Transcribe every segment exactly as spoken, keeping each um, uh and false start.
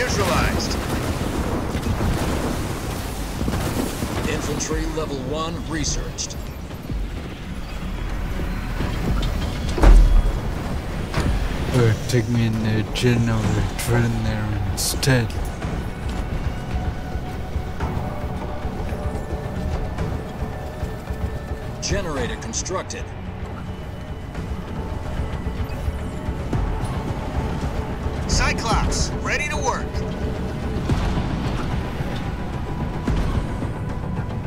neutralized. Infantry level one researched. Or take me in the general trend there instead. Generator constructed. Cyclops, ready to work.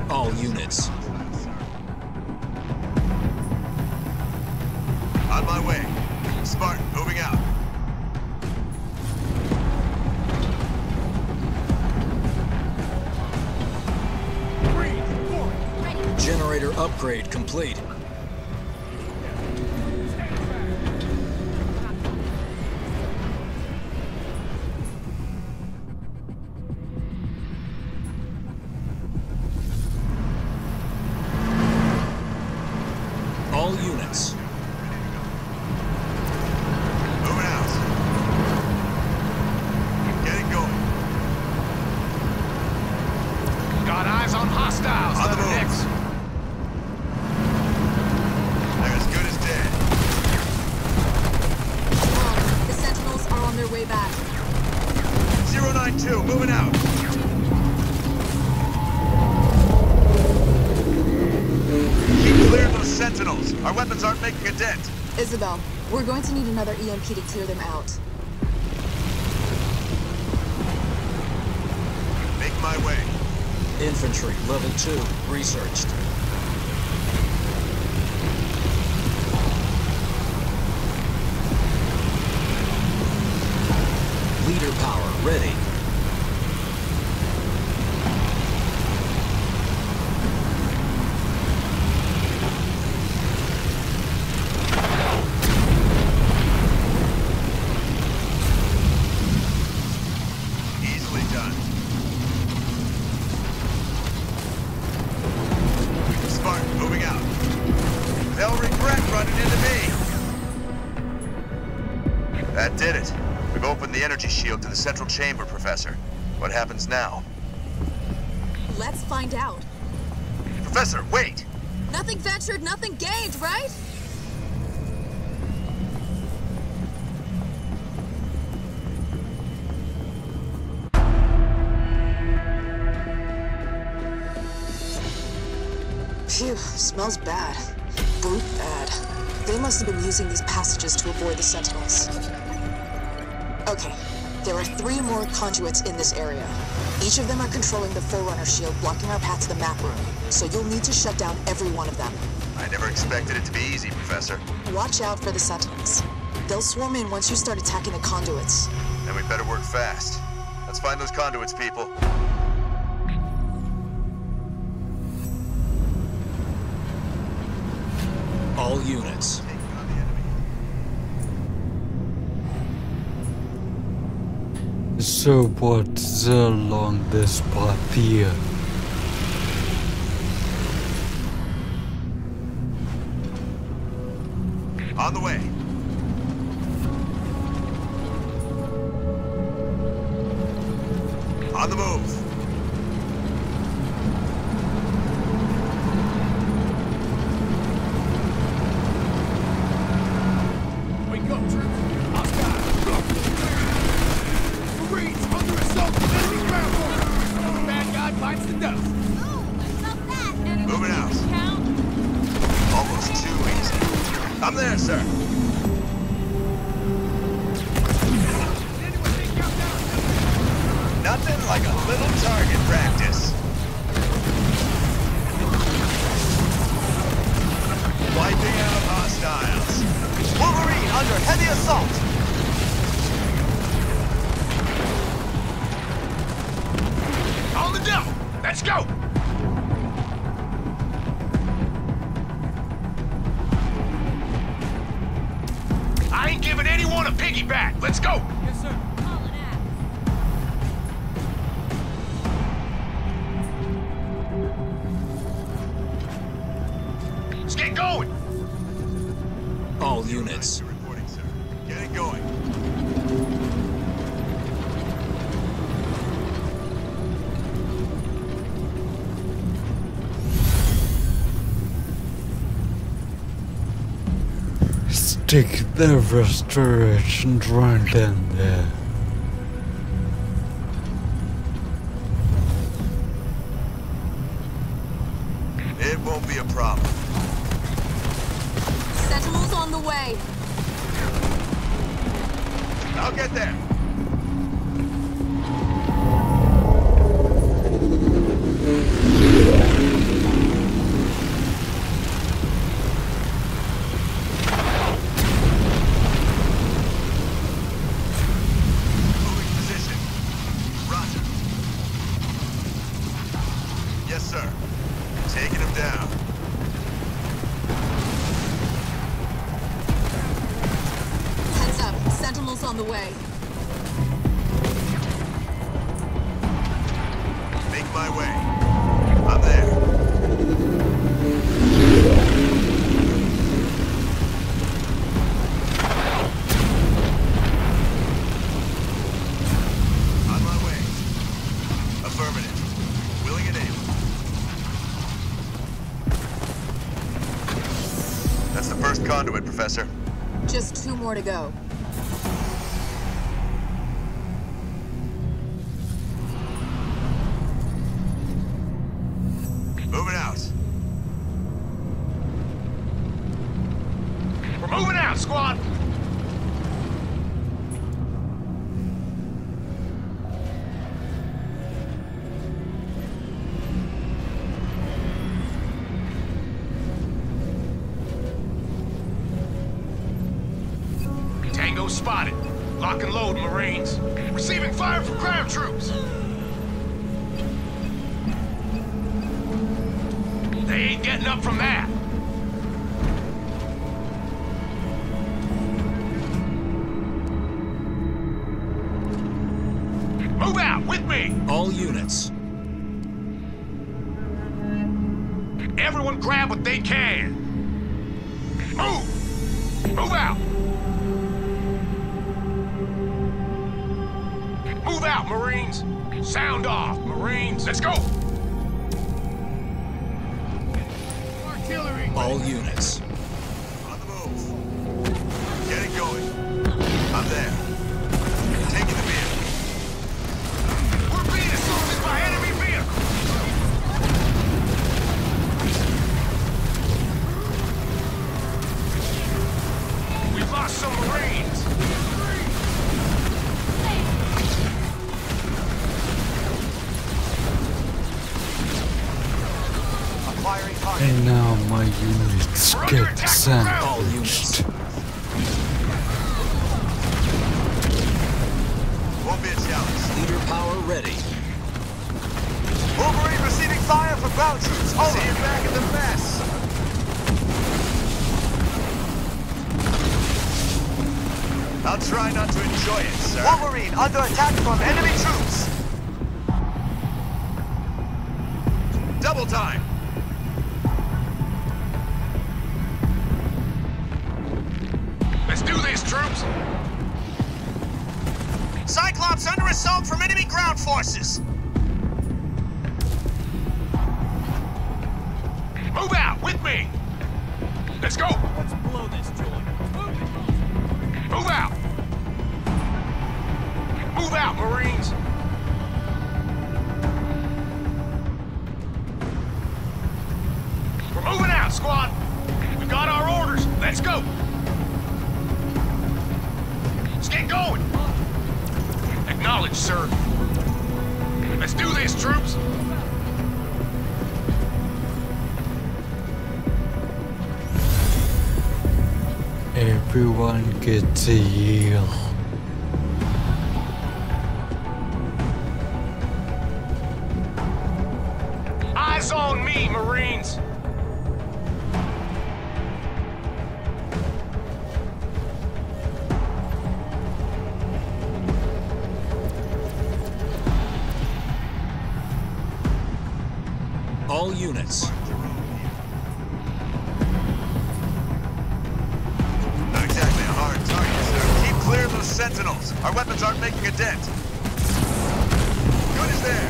All units. On my way. Spartan, moving out. Three, four, ready. Generator upgrade complete. Isabel, we're going to need another E M P to clear them out. Make my way. Infantry level two researched. Leader power ready. Central chamber, Professor. What happens now? Let's find out. Professor, wait! Nothing ventured, nothing gained, right? Phew, smells bad. Brute bad. They must have been using these passages to avoid the Sentinels. Okay. There are three more conduits in this area. Each of them are controlling the Forerunner shield, blocking our path to the map room. So you'll need to shut down every one of them. I never expected it to be easy, Professor. Watch out for the Sentinels. They'll swarm in once you start attacking the conduits. Then we better work fast. Let's find those conduits, people. All units. So what's along this path here? On the way. On the move. We go through. I'm there, sir. Nothing like a little target practice. Wiping out hostiles. Wolverine under heavy assault. On the devil! Let's go! Giving anyone a piggyback. Let's go. Yes, sir. Call it out. Let's get going. All units. Reporting, sir. Get it going. Stick the restoration right in there. It won't be a problem. Sentinels on the way. I'll get there. Professor. Just two more to go. Moving out. We're moving out, squad! Spotted. Lock and load, Marines. Receiving fire from ground troops. They ain't getting up from that. Move out with me. All units. Everyone grab what they can. Move. Move out. Move out, Marines! Sound off, Marines! Let's go! Artillery! All units. On the move. Get it going. I'm there. Taking the vehicle. We're being assaulted by enemy vehicles! We've lost some Marines! And now my units get sandwiched. Won't be a challenge. Leader power ready. Wolverine receiving fire from ground troops. Hold him back in the mess. I'll try not to enjoy it, sir. Wolverine under attack from enemy troops. Double time. Troops. Cyclops under assault from enemy ground forces. Move out with me. Let's go. Let's blow this joint. Move it. Move out. Move out, Marines. We're moving out, squad. We got our orders. Let's go. Get going! Acknowledge, sir. Let's do this, troops! Everyone gets a yield. Eyes on me, Marines! All units. Not exactly a hard target, sir. Keep clear of those sentinels. Our weapons aren't making a dent. Good as there.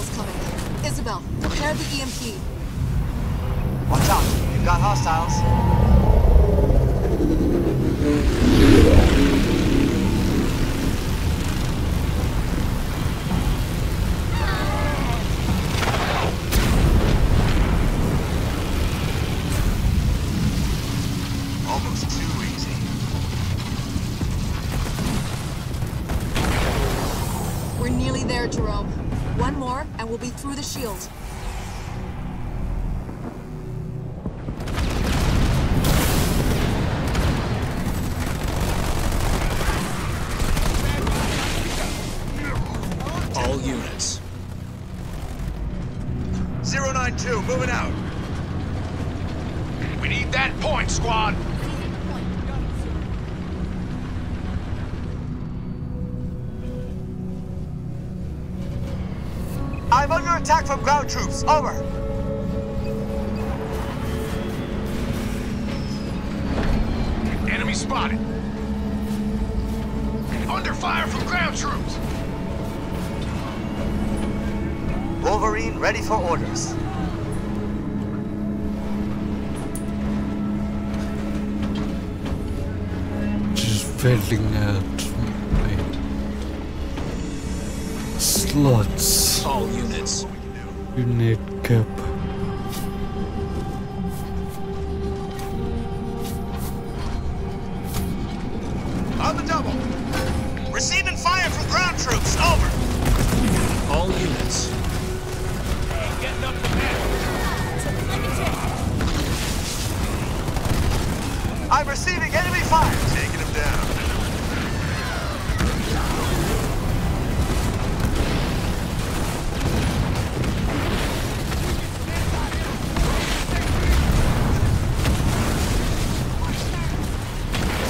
Sentinels coming. Isabel, prepare the E M P. Watch out. You've got hostiles. Almost too easy. We're nearly there, Jerome. One more, and we'll be through the shield. zero nine two, moving out. We need that point, squad. I'm under attack from ground troops. Over. Enemy spotted. Under fire from ground troops. Wolverine ready for orders. Just failing at my slots. All units. Unit cap. On the double. Receiving fire from ground troops. Over. All units. Getting up the map. I'm receiving enemy fire. Taking him down.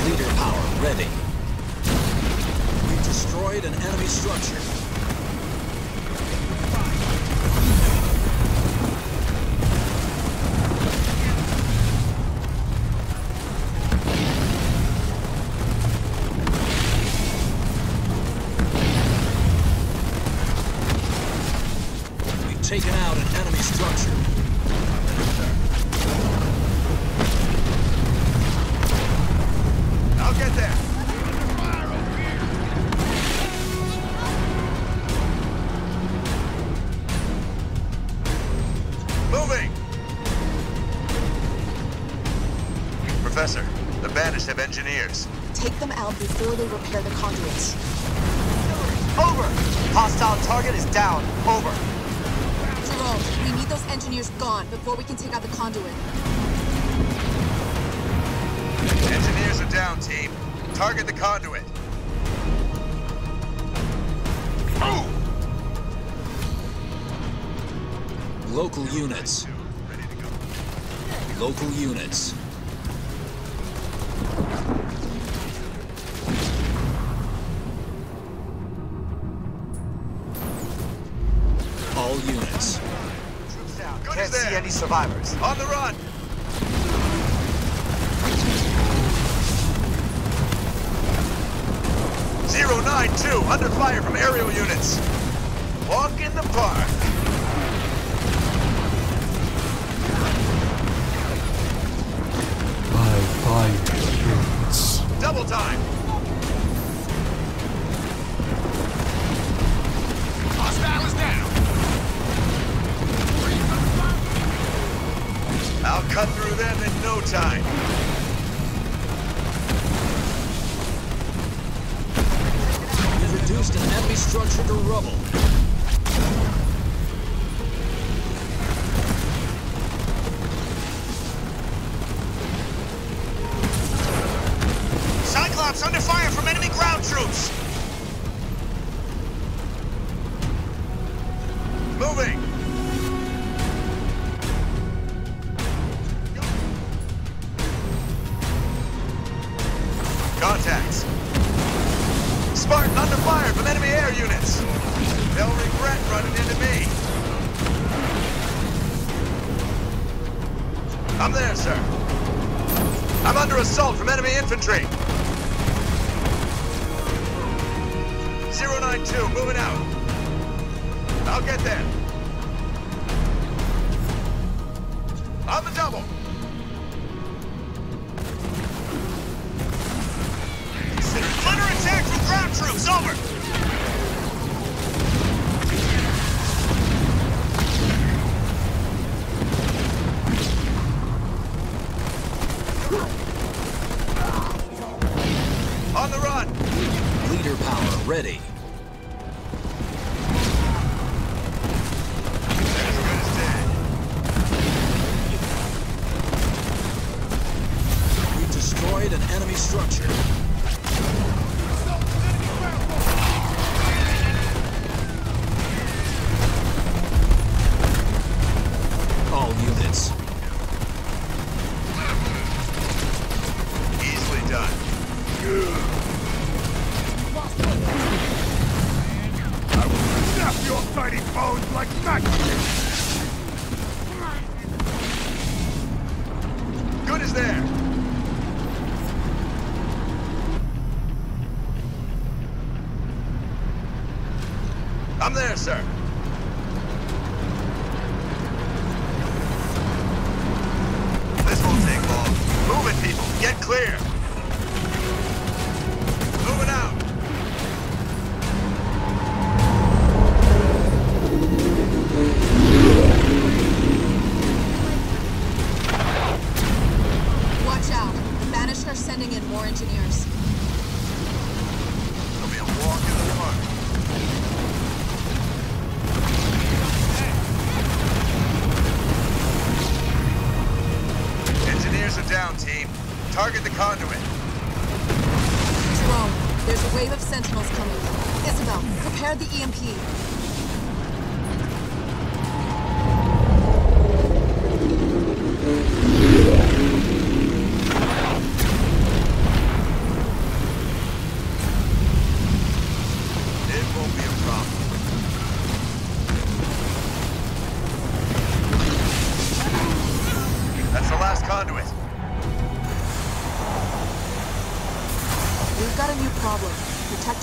Leader power ready. We've destroyed an enemy structure. Taken out an enemy structure. I'll get there. Under fire over here. Moving. Professor, the bandits have engineers. Take them out before they repair the conduits. Over. Hostile target is down. Over. We need those engineers gone before we can take out the conduit. Engineers are down, team. Target the conduit. Move! Local units. Ready to go. Local units. All units. Can't see any survivors. On the run! zero nine two, under fire from aerial units. Walk in the park. By five units. Double time! Hostile is down! I'll cut through them in no time. We've reduced an enemy structure to rubble. Cyclops under fire from enemy ground troops. Moving. Contacts. Spartan under fire from enemy air units. They'll regret running into me. I'm there, sir. I'm under assault from enemy infantry. zero nine two, moving out. I'll get there. trouble. Consider counterattack from ground troops. Over. Ready. We destroyed an enemy structure. All units. Easily done. Good. Your tiny bones like matches! Good as there! I'm there, sir! This won't take long. Move it, people! Get clear! Moving out! Engineers. It'll be a walk in the park. Hey. Engineers are down, team. Target the conduit. Jerome, there's a wave of sentinels coming. Isabel, prepare the E M P.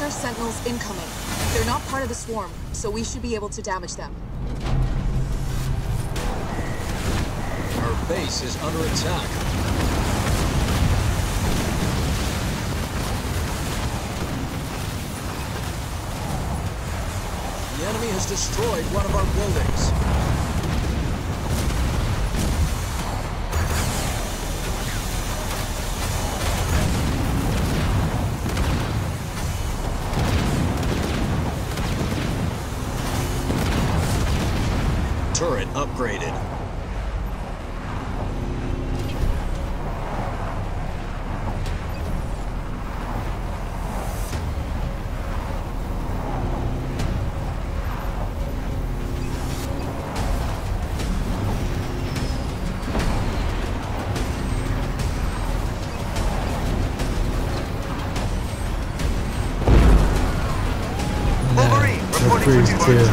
Sentinels incoming. They're not part of the swarm, so we should be able to damage them. Our base is under attack. The enemy has destroyed one of our buildings. Turret upgraded. Wolverine, reporting for duty.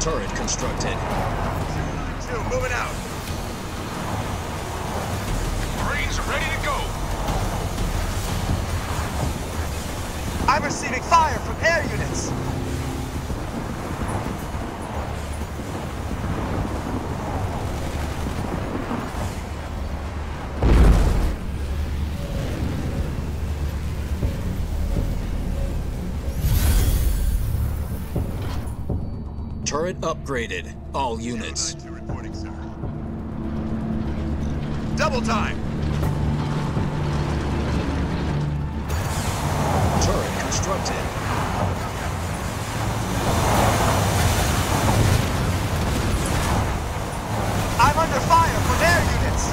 Turret constructed. Two, moving out. Marines are ready to go. I'm receiving fire from air units. Turret upgraded. All units. Double time! Turret constructed. I'm under fire from air units!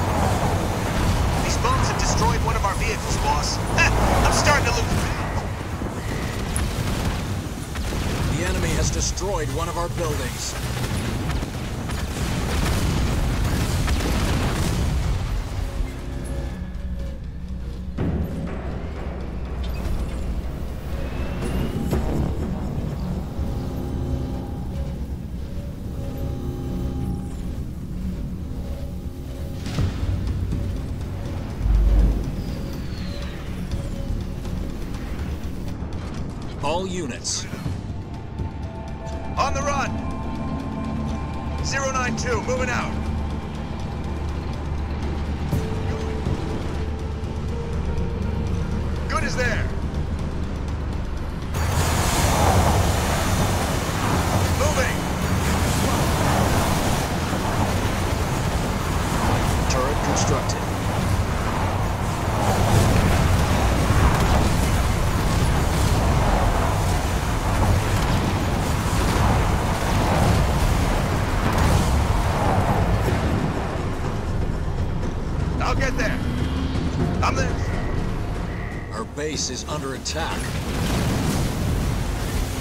These bombs have destroyed one of our vehicles, boss. I'm starting to lose. The enemy has destroyed one of our buildings. All units. On the run! zero nine two, moving out. Good is there. Moving. Turret constructed. Base is under attack.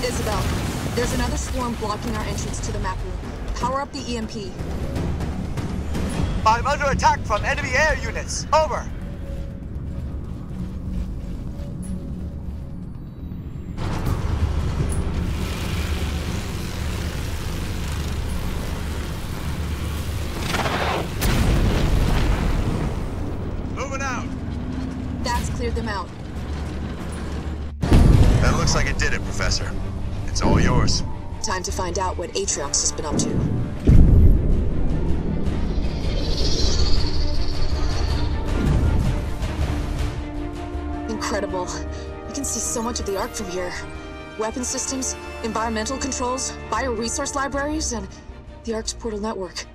Isabel, there's another swarm blocking our entrance to the map room. Power up the E M P. I'm under attack from enemy air units. Over. Moving out. That's cleared them out. That looks like it did it, Professor. It's all yours. Time to find out what Atriox has been up to. Incredible. You can see so much of the Ark from here. Weapon systems, environmental controls, bioresource libraries, and the Ark's portal network.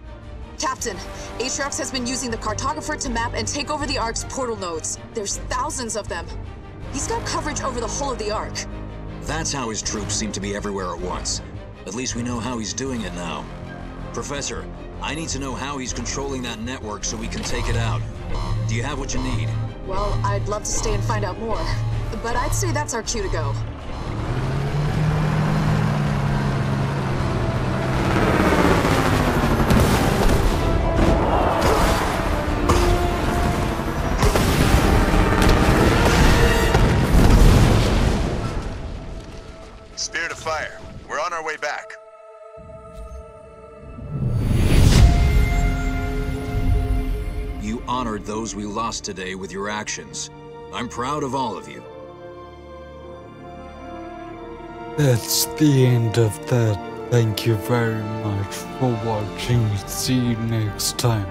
Captain, Atriox has been using the cartographer to map and take over the Ark's portal nodes. There's thousands of them. He's got coverage over the whole of the Ark. That's how his troops seem to be everywhere at once. At least we know how he's doing it now. Professor, I need to know how he's controlling that network so we can take it out. Do you have what you need? Well, I'd love to stay and find out more, but I'd say that's our cue to go. Those we lost today with your actions. I'm proud of all of you. That's the end of that. Thank you very much for watching. See you next time.